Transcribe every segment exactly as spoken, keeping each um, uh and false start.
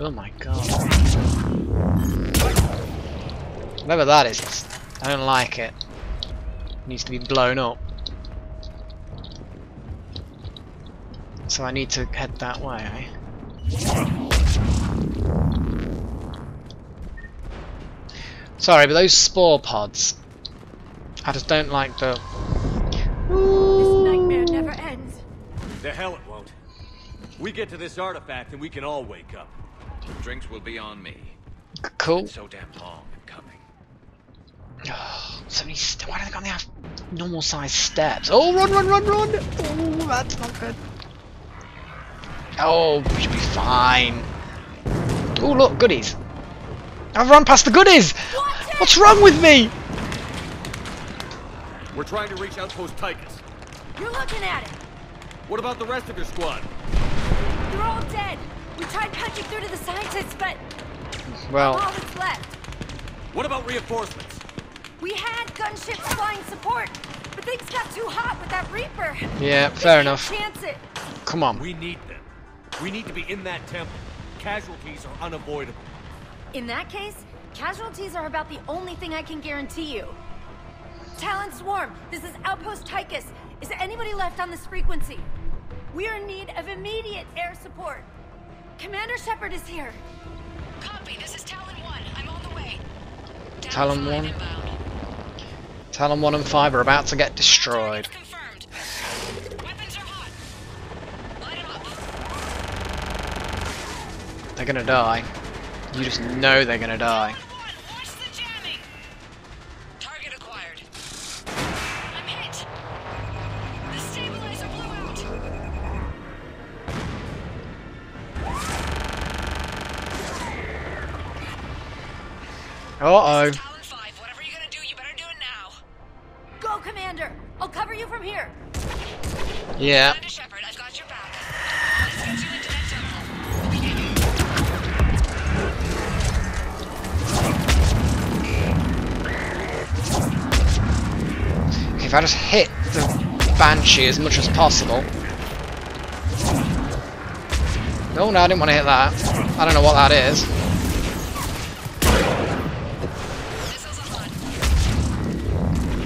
Oh my god. Whatever that is, I don't like it. It needs to be blown up. So I need to head that way, eh? Sorry, but those spore pods, I just don't like the... This nightmare never ends. The hell it won't. We get to this artifact and we can all wake up. Drinks will be on me. Cool. It's so damn long I'm coming. Oh, so many st why do they got have normal sized steps? Oh, run, run, run, run! Oh, that's not good. Oh, we should be fine. Oh, look, goodies. I've run past the goodies! What's wrong with me? We're trying to reach Outpost Tychus. You're looking at it. What about the rest of your squad? They're all dead. We tried punching through to the scientists, but... Well... all that's left. What about reinforcements? We had gunships flying support, but things got too hot with that Reaper. Yeah, fair enough. Chance it. Come on. We need them. We need to be in that temple. Casualties are unavoidable. In that case, casualties are about the only thing I can guarantee you. Talon Swarm, this is Outpost Tychus. Is there anybody left on this frequency? We are in need of immediate air support. Commander Shepard is here. Copy, this is Talon one. I'm on the way. Down Talon one? Talon one and five are about to get destroyed. Confirmed. Weapons are hot. Light 'em up. They're gonna die. You just know they're gonna die. Uh-oh. Talon five, whatever you're gonna do, you better do it now. Go, Commander. I'll cover you from here. Yeah. Commander Shepard, I've got your back. Let's get you into that temple. If I just hit the Banshee as much as possible. Oh no, I didn't want to hit that. I don't know what that is.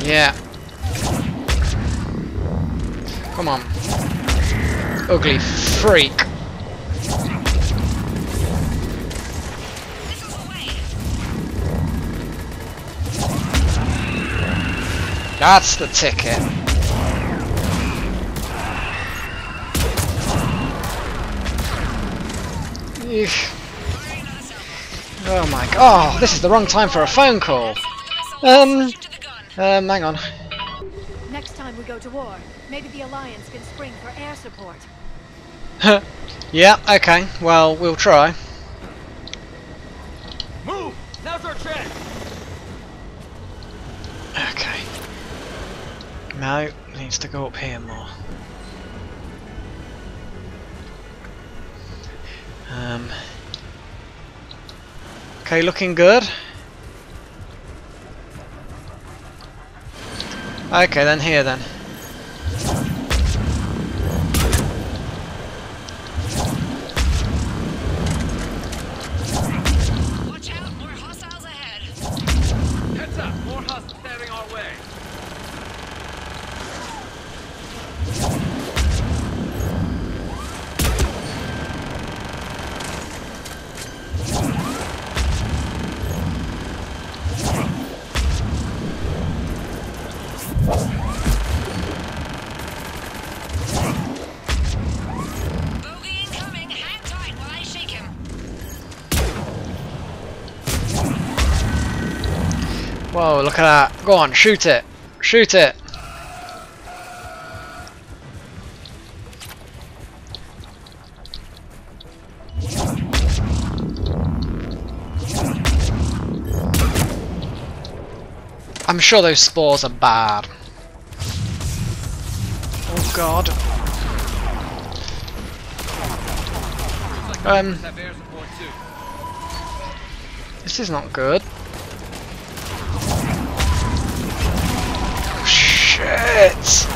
Yeah. Come on. Ugly freak. That's the ticket. Oh my god. Oh, this is the wrong time for a phone call. Um... Um, hang on. Next time we go to war, maybe the Alliance can spring for air support. Yeah, okay. Well, we'll try. Move! Now's our chance! Okay. Now, needs to go up here more. Um. Okay, looking good. Okay, then here then. Watch out, more hostiles ahead. Heads up, more hostiles standing our way. Bogey incoming, hang tight while I shake him. Whoa, look at that. Go on, shoot it. Shoot it. I'm sure those spores are bad. Oh god. Um. This is not good. Oh, shit!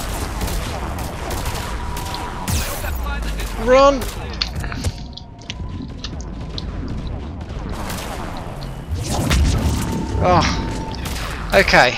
Run! Oh, okay.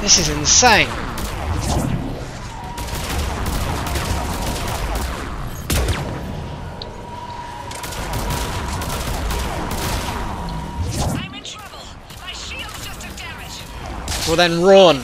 This is insane. I'm in trouble. My shield just took damage. Well then run.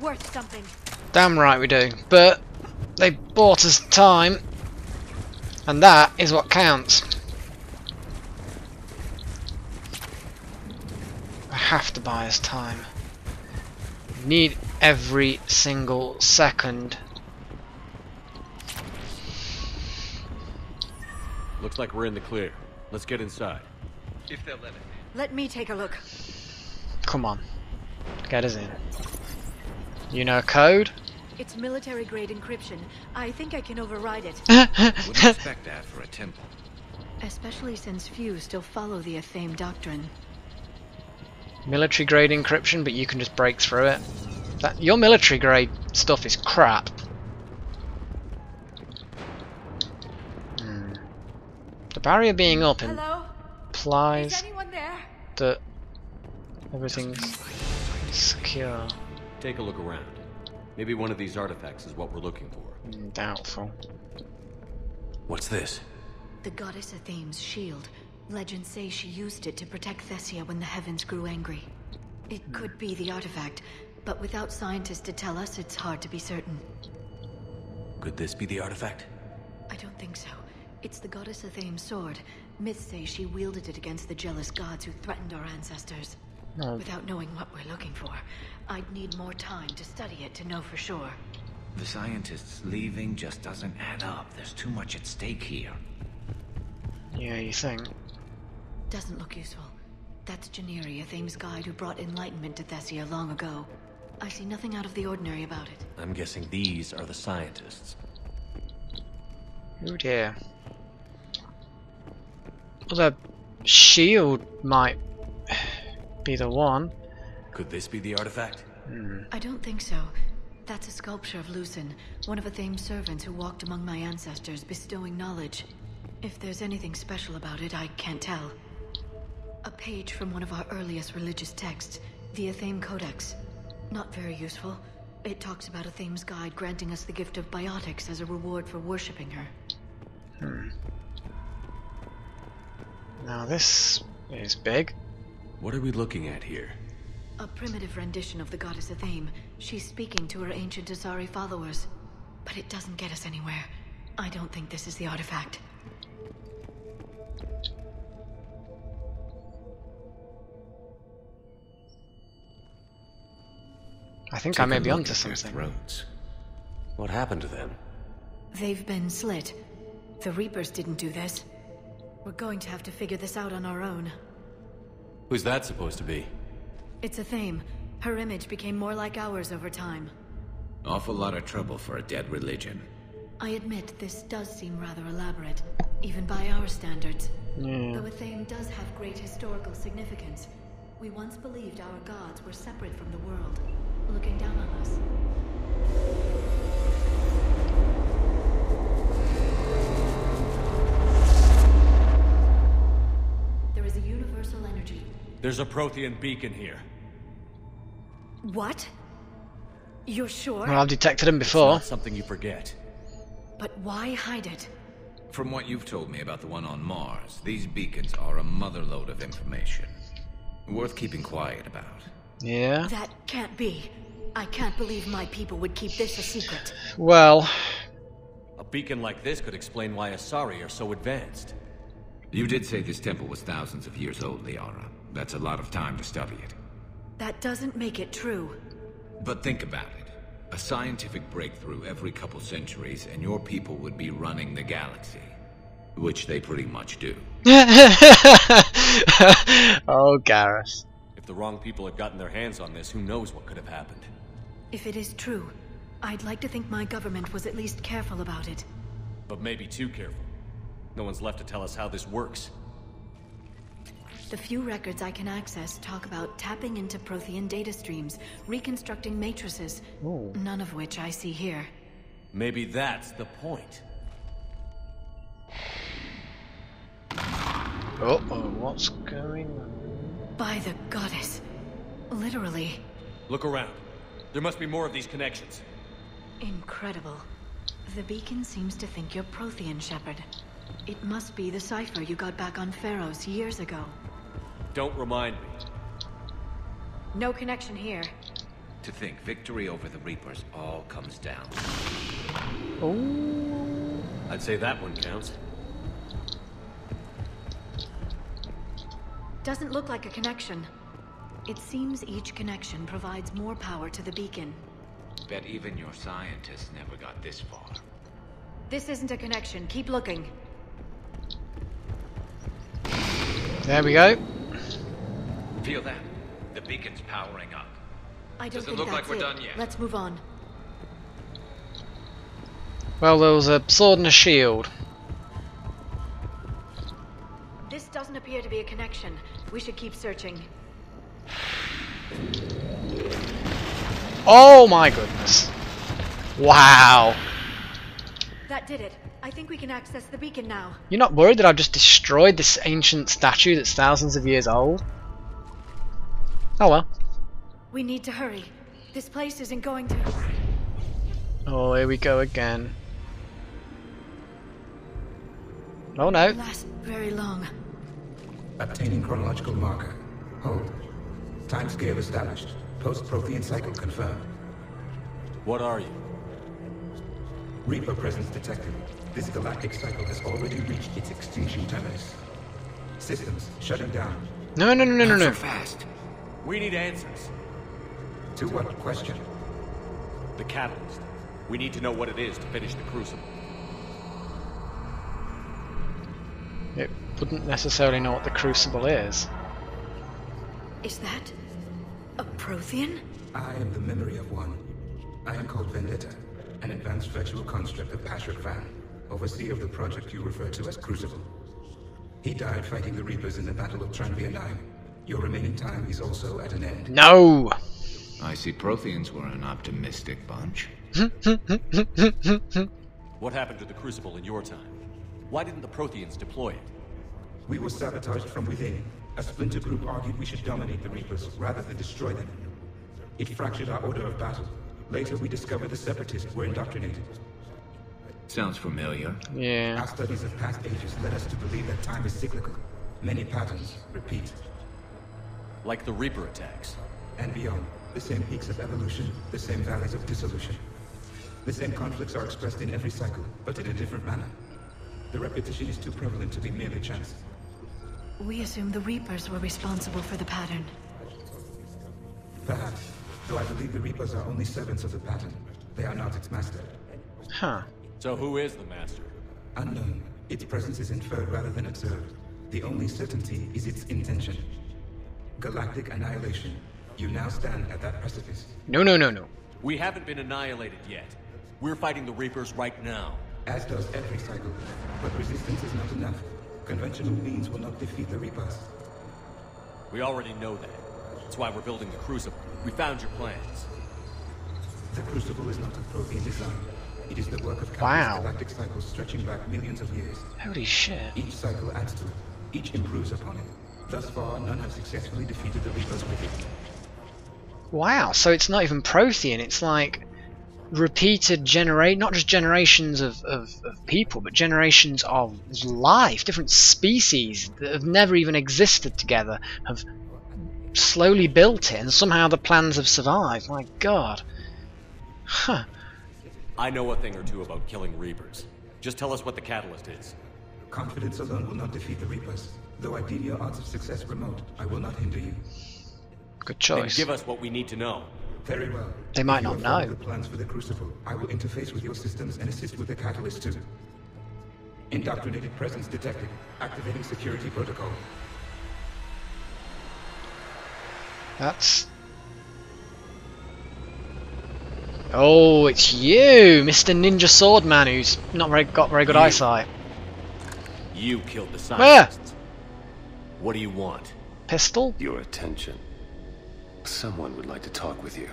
Worth something. Damn right we do, but they bought us time, and that is what counts. I have to buy us time. We need every single second. Looks like we're in the clear. Let's get inside. If they'll let it. Let me take a look. Come on, get us in. You know code? It's military grade encryption. I think I can override it. Wouldn't expect that for a temple. Especially since few still follow the Athame doctrine. Military grade encryption, but you can just break through it. That, your military grade stuff is crap. Hmm. The barrier being up Hello? implies is anyone there? that everything's secure. Take a look around. Maybe one of these artifacts is what we're looking for. Doubtful. What's this? The goddess Athame's shield. Legends say she used it to protect Thessia when the heavens grew angry. It hmm. could be the artifact, but without scientists to tell us, it's hard to be certain. Could this be the artifact? I don't think so. It's the goddess Athame's sword. Myths say she wielded it against the jealous gods who threatened our ancestors. No. Without knowing what we're looking for, I'd need more time to study it to know for sure. The scientists leaving just doesn't add up. There's too much at stake here. Yeah, you think? Doesn't look useful. That's Janeeria, Thames' guide who brought enlightenment to Thessia long ago. I see nothing out of the ordinary about it. I'm guessing these are the scientists. Oh dear. Well, the shield might... be the one. Could this be the artifact? Hmm. I don't think so. That's a sculpture of Lucin, one of Athame's servants who walked among my ancestors, bestowing knowledge. If there's anything special about it, I can't tell. A page from one of our earliest religious texts, the Athame Codex. Not very useful. It talks about Athame's guide granting us the gift of biotics as a reward for worshipping her. Hmm. Now this is big. What are we looking at here? A primitive rendition of the goddess Athame. She's speaking to her ancient Asari followers. But it doesn't get us anywhere. I don't think this is the artifact. I think I may be onto something. What happened to them? They've been slit. The Reapers didn't do this. We're going to have to figure this out on our own. Who's that supposed to be? It's Athame. Her image became more like ours over time. Awful lot of trouble for a dead religion. I admit this does seem rather elaborate, even by our standards. Mm. Though Athame does have great historical significance. We once believed our gods were separate from the world, looking down on us. There's a Prothean beacon here. What? You're sure? Well, I've detected him before. It's not something you forget. But why hide it? From what you've told me about the one on Mars, these beacons are a motherload of information. Worth keeping quiet about. Yeah? That can't be. I can't believe my people would keep this a secret. Well... a beacon like this could explain why Asari are so advanced. You did say this temple was thousands of years old, Liara. That's a lot of time to study it. That doesn't make it true. But think about it. A scientific breakthrough every couple centuries, and your people would be running the galaxy. Which they pretty much do. Oh, Garrus. If the wrong people had gotten their hands on this, who knows what could have happened. If it is true, I'd like to think my government was at least careful about it. But maybe too careful. No one's left to tell us how this works. The few records I can access talk about tapping into Prothean data streams, reconstructing matrices, ooh, none of which I see here. Maybe that's the point. Uh oh, what's going on? By the goddess. Literally. Look around. There must be more of these connections. Incredible. The beacon seems to think you're Prothean, Shepard. It must be the cipher you got back on Pharos years ago. Don't remind me. No connection here. To think victory over the Reapers all comes down. Oh. I'd say that one counts. Doesn't look like a connection. It seems each connection provides more power to the beacon. Bet even your scientists never got this far. This isn't a connection. Keep looking. There we go. Feel that? The beacon's powering up. I don't think that's it. Doesn't look like we're done yet. Let's move on. Well, there was a sword and a shield. This doesn't appear to be a connection. We should keep searching. Oh my goodness. Wow. That did it. I think we can access the beacon now. You're not worried that I've just destroyed this ancient statue that's thousands of years old? Oh well. We need to hurry. This place isn't going to... oh, here we go again. Oh no. It lasts very long. Obtaining chronological marker. Hold. Time scale established. Post-Prothean cycle confirmed. What are you? Reaper presence detected. This galactic cycle has already reached its extinction terminus. Systems shutting down. No, no, no, no, no, no. Answer fast. We need answers. To what question? The catalyst. We need to know what it is to finish the Crucible. It wouldn't necessarily know what the Crucible is. Is that a Prothean? I am the memory of one. I am called Vendetta. An advanced virtual construct of Patrick Van, overseer of the project you refer to as Crucible. He died fighting the Reapers in the Battle of Tranvia Nine. Your remaining time is also at an end. No! I see Protheans were an optimistic bunch. What happened to the Crucible in your time? Why didn't the Protheans deploy it? We were sabotaged from within. A splinter group argued we should dominate the Reapers rather than destroy them. It fractured our order of battle. Later, we discovered the Separatists were indoctrinated. Sounds familiar. Yeah. Our studies of past ages led us to believe that time is cyclical. Many patterns repeat. Like the Reaper attacks. And beyond. The same peaks of evolution, the same valleys of dissolution. The same conflicts are expressed in every cycle, but in a different manner. The repetition is too prevalent to be merely chance. We assume the Reapers were responsible for the pattern. Perhaps. Though I believe the Reapers are only servants of the pattern. They are not its master. Huh. So who is the master? Unknown. Its presence is inferred rather than observed. The only certainty is its intention. Galactic annihilation. You now stand at that precipice. No, no, no, no. We haven't been annihilated yet. We're fighting the Reapers right now. As does every cycle. But resistance is not enough. Conventional means will not defeat the Reapers. We already know that. That's why we're building the Crucible. We found your plans. The Crucible is not a Prothean design. It is the work of countless wow. galactic cycles stretching back millions of years. Holy shit. Each cycle adds to it. Each improves upon it. Thus far, none have successfully defeated the Reapers with it. Wow, so it's not even Prothean. It's like repeated generate, not just generations of, of, of people, but generations of life, different species that have never even existed together have slowly built it, and somehow the plans have survived. My God. Huh. I know a thing or two about killing Reapers. Just tell us what the catalyst is. Confidence alone will not defeat the Reapers. Though I deem your odds of success remote, I will not hinder you. Good choice. Then give us what we need to know. Very well. They might not know. The plans for the Crucible. I will interface with your systems and assist with the catalyst too. Indoctrinated presence detected. Activating security protocol. That's. Oh, it's you, Mister Ninja Swordman, who's not very got very good you. eyesight. You killed the scientists. Where? What do you want? Pistol? Your attention. Someone would like to talk with you.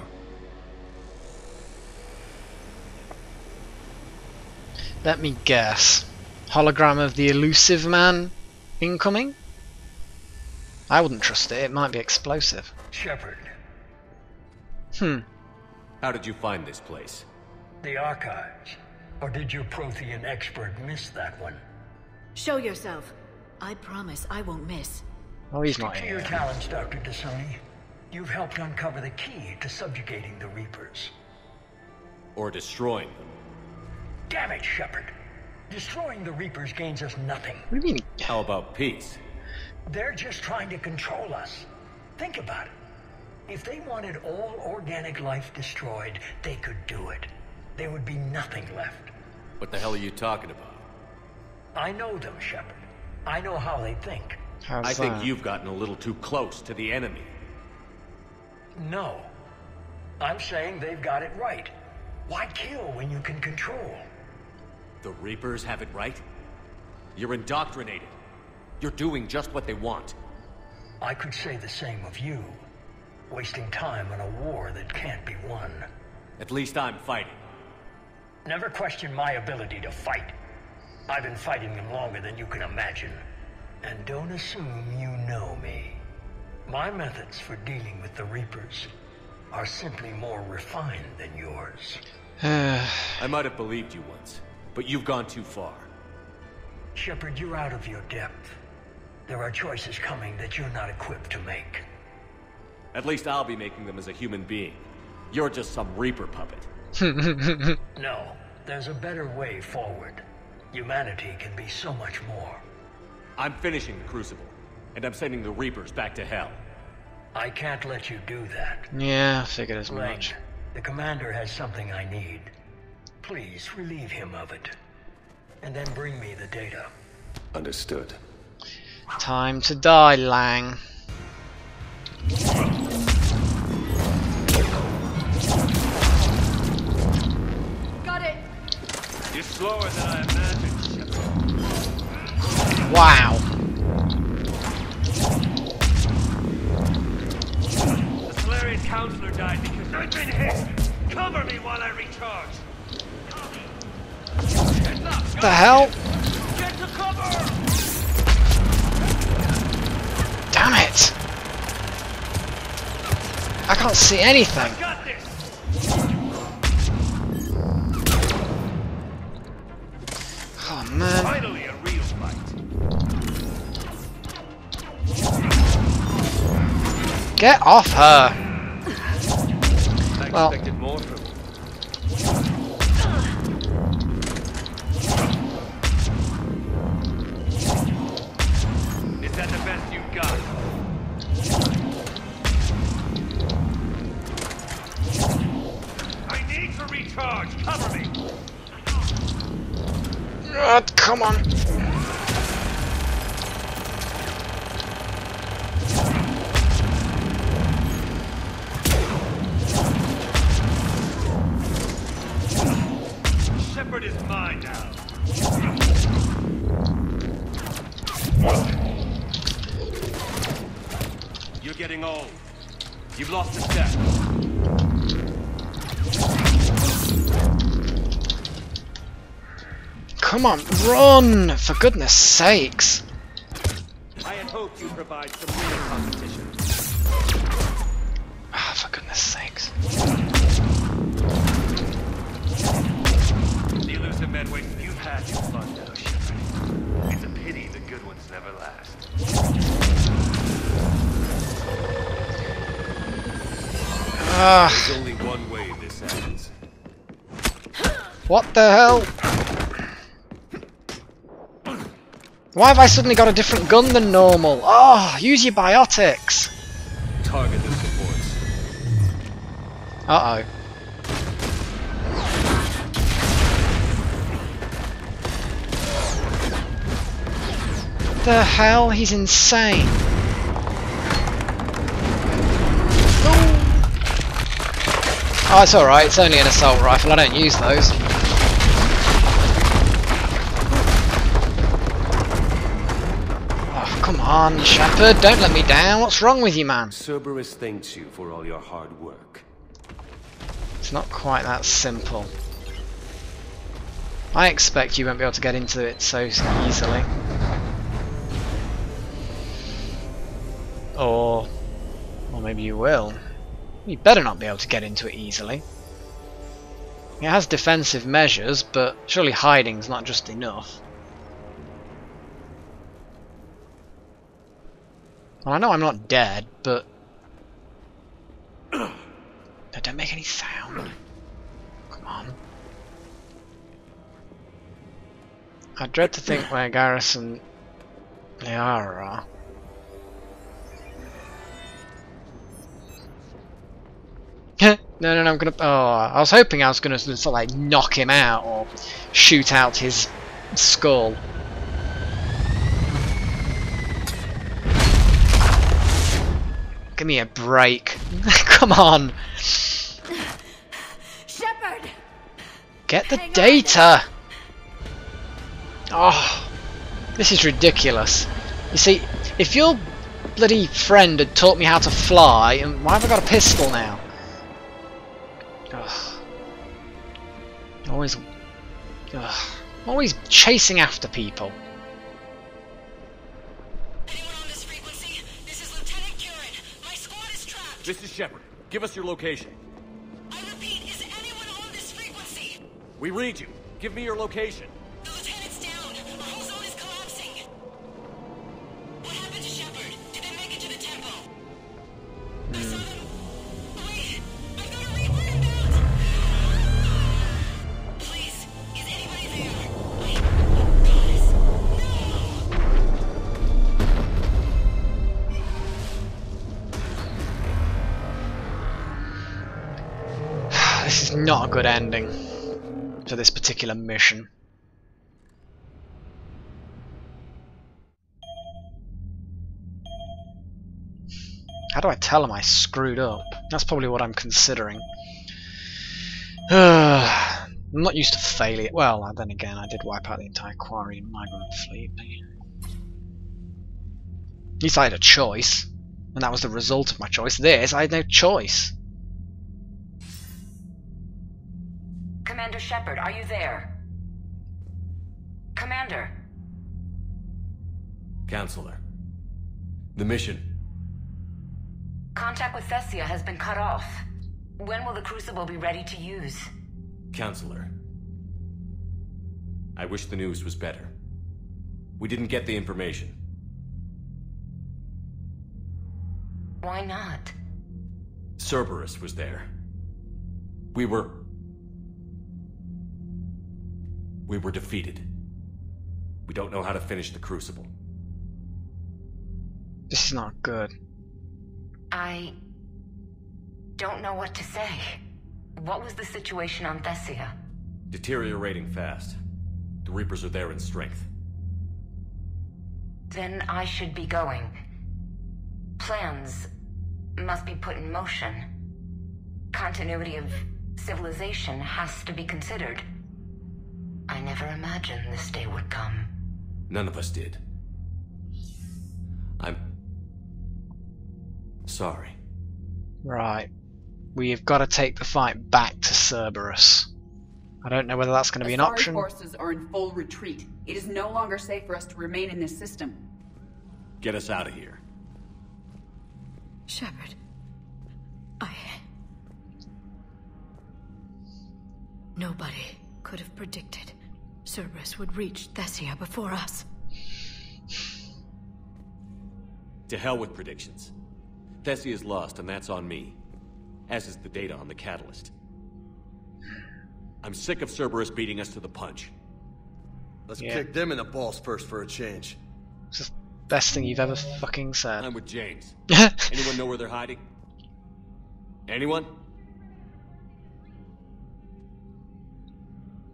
Let me guess. Hologram of the Elusive Man incoming? I wouldn't trust it. It might be explosive. Shepard. Hmm. How did you find this place? The archives. Or did your Prothean expert miss that one? Show yourself. I promise I won't miss. Oh, he's not here. To your talents, Doctor T'Soni. You've helped uncover the key to subjugating the Reapers. Or destroying them. Damn it, Shepard. Destroying the Reapers gains us nothing. What do you mean? How about peace? They're just trying to control us. Think about it. If they wanted all organic life destroyed, they could do it. There would be nothing left. What the hell are you talking about? I know them, Shepard. I know how they think. How's I that? think you've gotten a little too close to the enemy. No. I'm saying they've got it right. Why kill when you can control? The Reapers have it right? You're indoctrinated. You're doing just what they want. I could say the same of you. Wasting time on a war that can't be won. At least I'm fighting. Never question my ability to fight. I've been fighting them longer than you can imagine. And don't assume you know me. My methods for dealing with the Reapers are simply more refined than yours. I might have believed you once, but you've gone too far. Shepard, you're out of your depth. There are choices coming that you're not equipped to make. At least I'll be making them as a human being. You're just some Reaper puppet. No, there's a better way forward. Humanity can be so much more. I'm finishing the Crucible. And I'm sending the Reapers back to hell. I can't let you do that. Yeah, I figured as much. Leng, the commander has something I need. Please relieve him of it. And then bring me the data. Understood. Time to die, Leng. Got it. You're slower than I imagined. Wow. Counselor died because I've been hit. Cover me while I recharge. What the hell? Get to cover! Damn it! I can't see anything. Got this. Oh man! Finally a real fight. Get off her! Well, more from Is that the best you've got? I need to recharge. Cover me. Oh, come on. You've lost a step. Come on, run! For goodness sakes! I had hoped you'd provide some real competition. Ah, for goodness sakes. Ah. There's only one way this ends. What the hell? Why have I suddenly got a different gun than normal? Oh, use your biotics. Target the supports. Uh oh. The hell? He's insane. Oh, oh it's alright, it's only an assault rifle, I don't use those. Oh, come on, Shepard, don't let me down. What's wrong with you, man? Cerberus thanks you for all your hard work. It's not quite that simple. I expect you won't be able to get into it so easily. Or, or maybe you will. You better not be able to get into it easily. It has defensive measures, but surely hiding's not just enough. Well, I know I'm not dead, but... no, don't make any sound. Come on. I dread to think where Garrus and Liara are. no, no, no, I'm gonna... Oh, I was hoping I was gonna sort of, like, knock him out or shoot out his skull. Give me a break. Come on. Shepard. Get the Hang data. On. Oh, this is ridiculous. You see, if your bloody friend had taught me how to fly, and why have I got a pistol now? Ugh. Always, ugh. Always chasing after people. Anyone on this frequency? This is Lieutenant Curran. My squad is trapped. This is Shepard. Give us your location. I repeat, is anyone on this frequency? We read you. Give me your location. The lieutenant's down. Our whole zone is collapsing. What happened to Shepard? Did they make it to the temple? Mm. I saw them. Wait. I've got a reaper. This is not a good ending to this particular mission. How do I tell him I screwed up? That's probably what I'm considering. Uh, I'm not used to failure. Well, then again, I did wipe out the entire quarry in Migrant Fleet. At least I had a choice, and that was the result of my choice. This, I had no choice. Commander Shepard, are you there? Commander. Counselor. The mission. Contact with Thessia has been cut off. When will the Crucible be ready to use? Counselor. I wish the news was better. We didn't get the information. Why not? Cerberus was there. We were... We were defeated. We don't know how to finish the Crucible. This is not good. I... don't know what to say. What was the situation on Thessia? Deteriorating fast. The Reapers are there in strength. Then I should be going. Plans must be put in motion. Continuity of civilization has to be considered. I never imagined this day would come. None of us did. I'm... sorry. Right. We've got to take the fight back to Cerberus. I don't know whether that's going to be an option. Our forces are in full retreat. It is no longer safe for us to remain in this system. Get us out of here. Shepard. I... Nobody could have predicted Cerberus would reach Thessia before us. To hell with predictions. Thessia's lost, and that's on me. as is the data on the catalyst. I'm sick of Cerberus beating us to the punch. Let's yeah. kick them in the balls first for a change. It's the best thing you've ever fucking said. I'm with James. Anyone know where they're hiding? Anyone?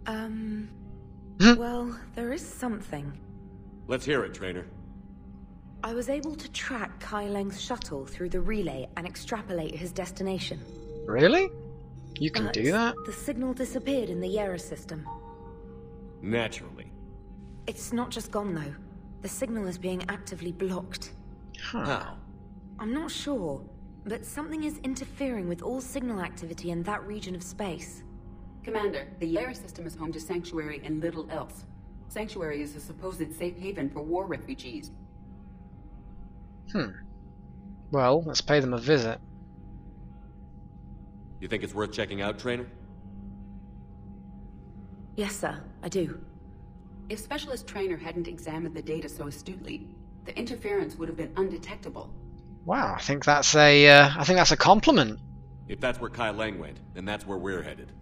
Um... well, there is something. Let's hear it, Traynor. I was able to track Kai Leng's shuttle through the relay and extrapolate his destination. Really? You can but do that? The signal disappeared in the Yara system. Naturally. It's not just gone, though. The signal is being actively blocked. Huh. How? I'm not sure, but something is interfering with all signal activity in that region of space. Commander, the Yara system is home to Sanctuary and little else. Sanctuary is a supposed safe haven for war refugees. Hmm. Well, let's pay them a visit. You think it's worth checking out, Traynor? Yes, sir, I do. If Specialist Traynor hadn't examined the data so astutely, the interference would have been undetectable. Wow, I think that's a, uh, I think that's a compliment. If that's where Kai Leng went, then that's where we're headed.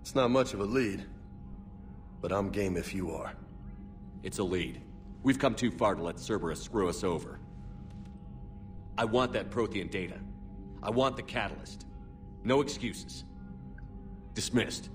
It's not much of a lead, but I'm game if you are. It's a lead. We've come too far to let Cerberus screw us over. I want that Prothean data. I want the catalyst. No excuses. Dismissed.